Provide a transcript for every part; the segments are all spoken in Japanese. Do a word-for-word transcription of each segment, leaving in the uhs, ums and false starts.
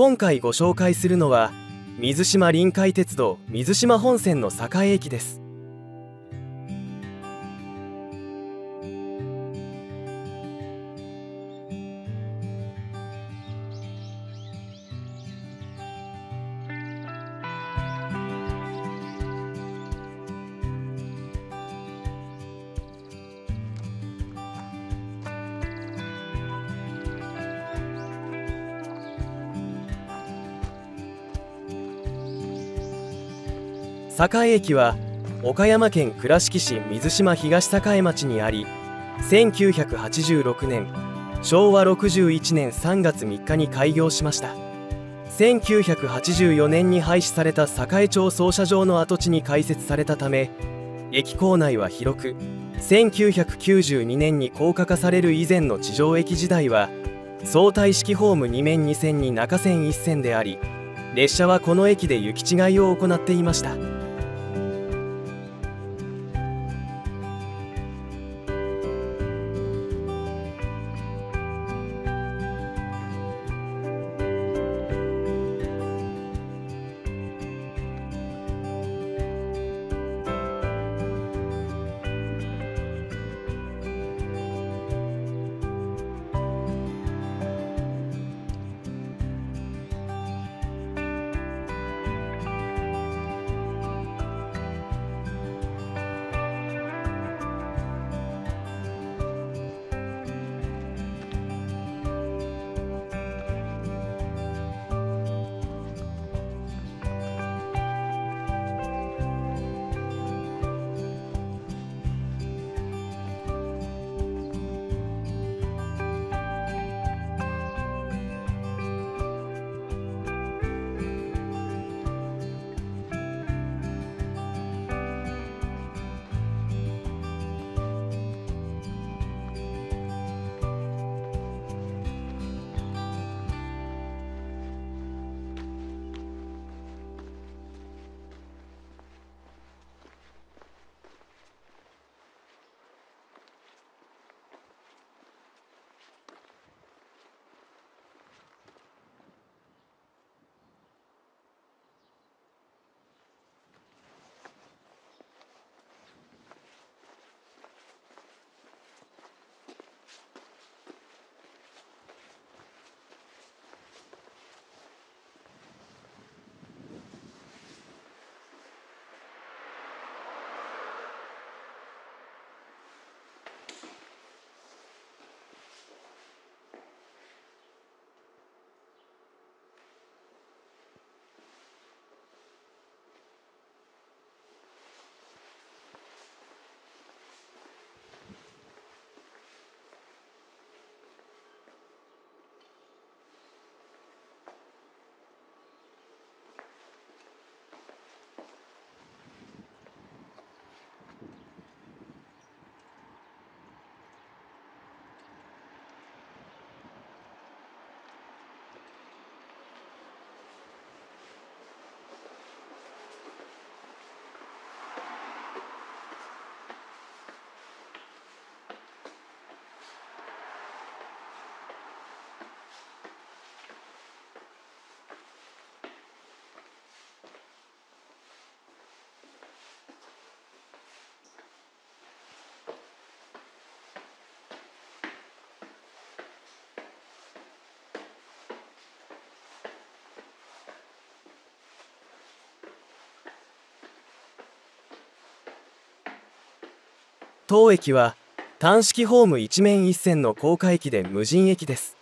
今回ご紹介するのは水島臨海鉄道水島本線の栄駅です。栄駅は岡山県倉敷市水島東栄町にあり、せんきゅうひゃくはちじゅうろくねん昭和ろくじゅういちねんさんがつみっかに開業しました。せんきゅうひゃくはちじゅうよねんに廃止された栄町操車場の跡地に開設されたため、駅構内は広く、せんきゅうひゃくきゅうじゅうにねんに高架化される以前の地上駅時代は相対式ホームにめんにせんに中線いっせんであり、列車はこの駅で行き違いを行っていました。当駅は単式ホームいちめんいっせんの高架駅で無人駅です。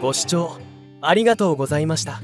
ご視聴ありがとうございました。